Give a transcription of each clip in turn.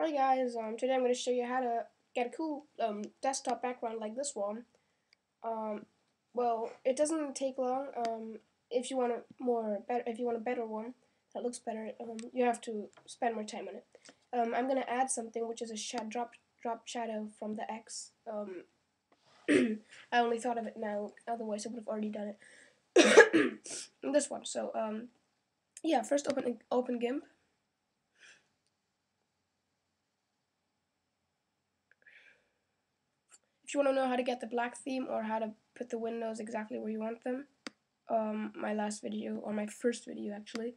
Alright guys, today I'm going to show you how to get a cool desktop background like this one. Well, it doesn't take long. If you want a better one that looks better, you have to spend more time on it. I'm going to add something which is a drop shadow from the X. I only thought of it now, otherwise I would have already done it. This one. So yeah, first open GIMP. If you want to know how to get the black theme or how to put the windows exactly where you want them, my last video, or my first video actually,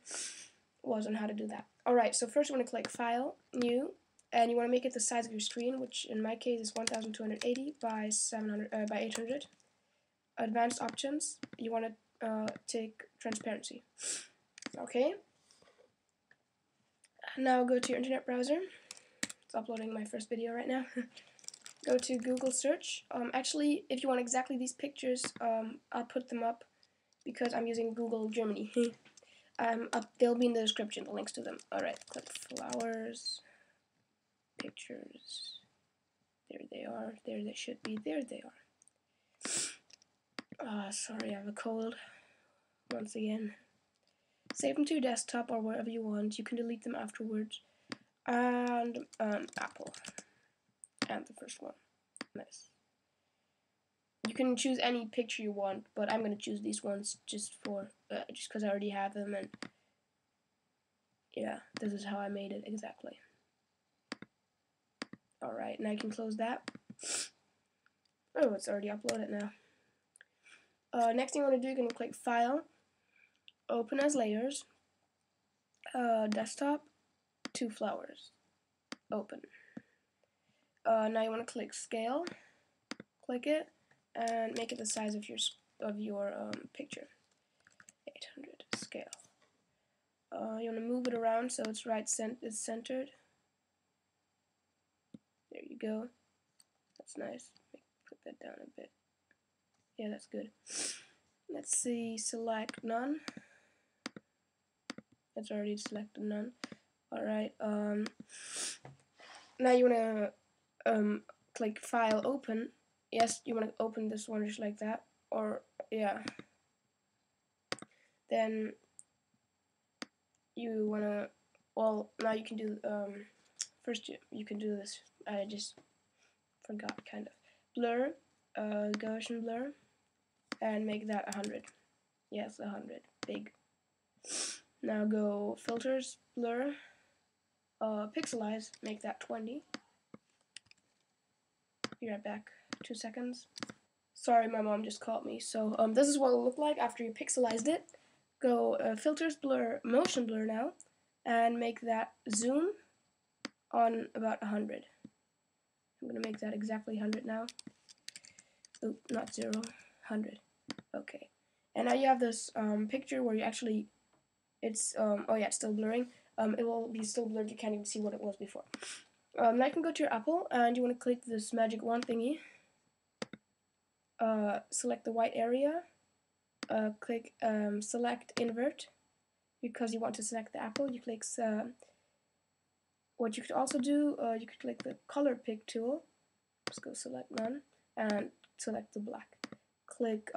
was on how to do that. Alright, so first you want to click File, New, and you want to make it the size of your screen, which in my case is 1280 by 800. Advanced options, you want to take transparency. Okay. Now go to your internet browser. It's uploading my first video right now. Go to Google search. Actually, if you want exactly these pictures, I'll put them up because I'm using Google Germany. They'll be in the description, the links to them. Alright, click flowers, pictures. There they are. There they should be. There they are. Sorry, I have a cold. Once again. Save them to your desktop or wherever you want. You can delete them afterwards. And Apple. And the first one. Nice. You can choose any picture you want, but I'm gonna choose these ones just because I already have them, and yeah, this is how I made it exactly. Alright, now I can close that. Oh, it's already uploaded now. Next thing you want to do, you're gonna click File, Open as Layers, Desktop, two flowers, Open. Now you want to click Scale, click it, and make it the size of your picture. 800 scale. You want to move it around so it's it's centered. There you go. That's nice. Put that down a bit. Yeah, that's good. Let's see. Select none. That's already selected none. All right. Now you want to click File, Open. Yes, you want to open this one just like that, or yeah. Then you want to, well, now you can do first you can do this. I just forgot, kind of. Blur, Gaussian blur, and make that 100. Yes, 100, big. Now go Filters, Blur, Pixelize, make that 20. Be right back. 2 seconds. Sorry, my mom just caught me. So this is what it looked like after you pixelized it. Go Filters, Blur, Motion Blur now, and make that zoom on about 100. I'm gonna make that exactly 100 now. Oop, not 0, 100. Okay. And now you have this picture where you actually, it's oh yeah, it's still blurring. It will be still blurred. You can't even see what it was before. Now you can go to your Apple, and you want to click this magic wand thingy. Select the white area. Click Select Invert, because you want to select the apple. You click. What you could also do, you could click the Color Pick tool. Let's go Select None and select the black. Click.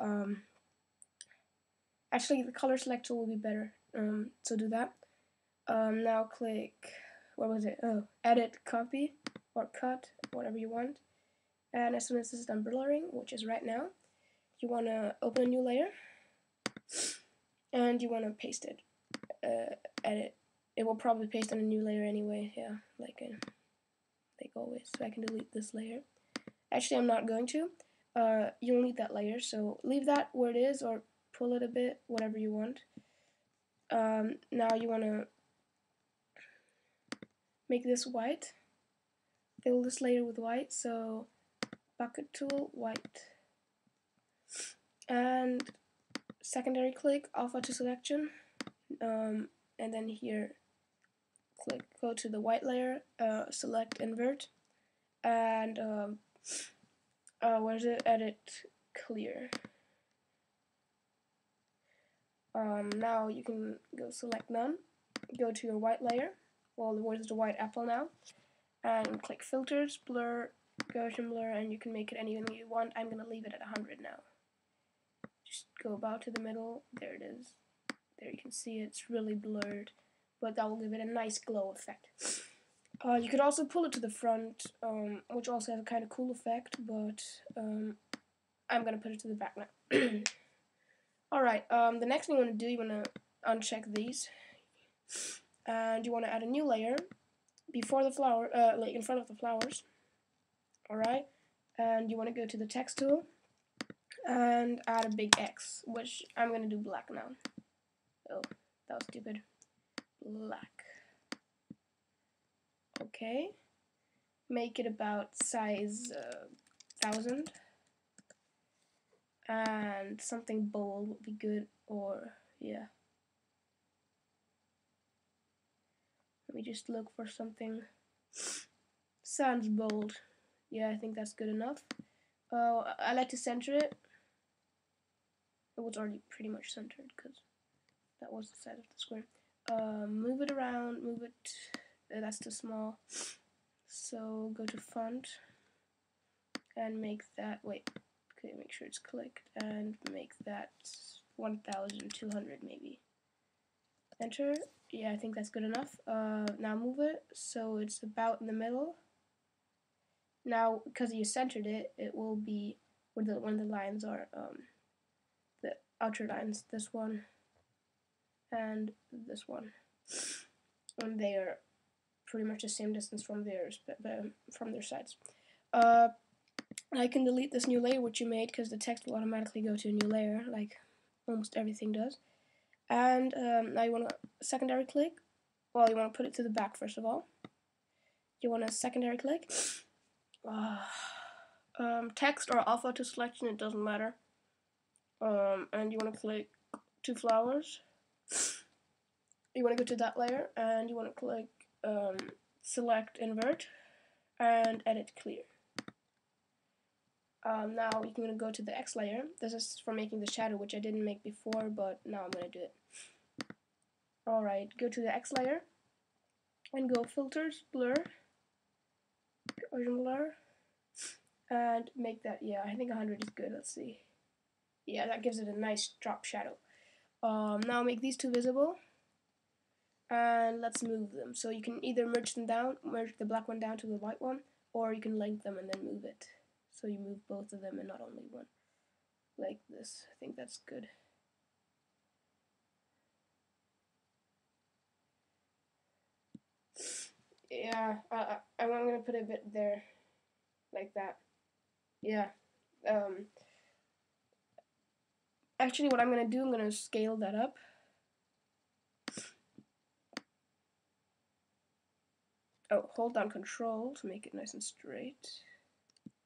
Actually, the Color Select tool will be better. So do that. Now click. What was it? Oh, edit, copy, or cut, whatever you want. And as soon as this is done blurring, which is right now, you want to open a new layer, and you want to paste it. Edit. It will probably paste on a new layer anyway. Yeah, like always. So I can delete this layer. Actually, I'm not going to. You'll need that layer, so leave that where it is, or pull it a bit, whatever you want. Now you want to make this white, fill this layer with white, so bucket tool, white, and secondary click, alpha to selection, and then here, click, go to the white layer, select invert, and where's it, edit, clear. Now you can go select none, go to your white layer. Well, where's the white apple now? and click filters, blur, Gaussian blur, and you can make it anything you want. I'm going to leave it at 100 now. Just go about to the middle. There it is. There you can see it's really blurred, but that will give it a nice glow effect. You could also pull it to the front, which also has a kind of cool effect, but I'm going to put it to the back now. Alright, the next thing you want to do, you want to uncheck these, and you want to add a new layer before the flower, like in front of the flowers. Alright, and you want to go to the text tool and add a big X, which I'm going to do black now. Oh, that was stupid. Black. Okay, make it about size 1000, and something bold would be good, or yeah. Let me just look for something. Sounds bold. Yeah, I think that's good enough. Oh, I like to center it. It was already pretty much centered because that was the side of the square. Move it around, move it. That's too small. So go to font and make that. Wait, okay, make sure it's clicked and make that 1200 maybe. Enter. Yeah, I think that's good enough. Now move it so it's about in the middle. Now, because you centered it, it will be where the when the lines are. The outer lines. This one and this one, and they are pretty much the same distance from theirs, but from their sides. I can delete this new layer which you made because the text will automatically go to a new layer, like almost everything does. And now you want to secondary click. Well, you want to put it to the back first of all. You want to secondary click. Text or alpha to selection, it doesn't matter. And you want to click two flowers. You want to go to that layer and you want to click. Select invert and edit clear. Now you can go to the X layer. This is for making the shadow, which I didn't make before, but now I'm going to do it. Alright, go to the X layer and go filters, blur, Gaussian blur, and make that, yeah, I think 100 is good. Let's see. Yeah, that gives it a nice drop shadow. Now make these two visible. And let's move them. So you can either merge them down, merge the black one down to the white one, or you can link them and then move it. So you move both of them and not only one. Like this. I think that's good. Yeah, I'm going to put a bit there. Like that. Yeah. Actually, what I'm going to do, I'm going to scale that up. Oh, hold down control to make it nice and straight.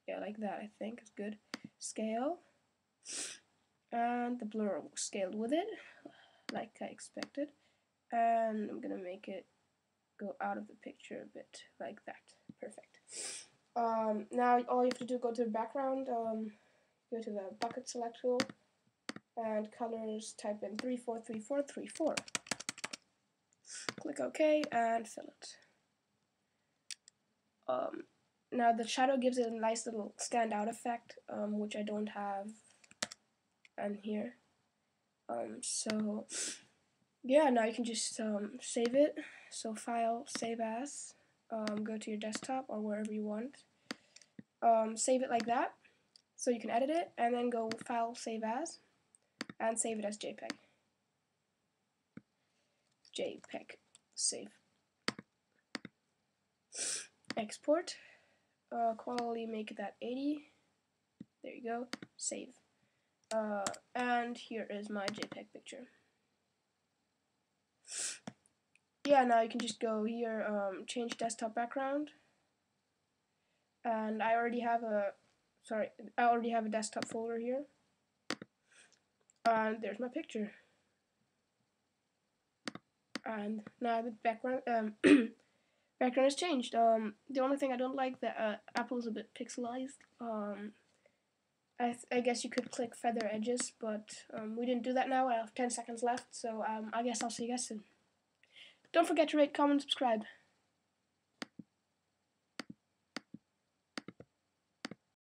Yeah, like that, I think is good. Scale. And the blur scaled with it, like I expected. And I'm gonna make it go out of the picture a bit, like that. Perfect. Now all you have to do is go to the background, go to the bucket select tool, and colors, type in 343434. Click OK and fill it. Now the shadow gives it a nice little standout effect, which I don't have in here. So yeah, now you can just save it. So file, save as, go to your desktop or wherever you want. Save it like that, so you can edit it, and then go file, save as, and save it as JPEG. JPEG, save. Export, quality, make that 80, there you go, save, and here is my JPEG picture. Yeah, now you can just go here, change desktop background, and I already have a desktop folder here, and there's my picture, and now the background, background has changed. The only thing I don't like that Apple's a bit pixelized. I guess you could click feather edges, but we didn't do that now. I have 10 seconds left, so I guess I'll see you guys soon. Don't forget to rate, comment, subscribe.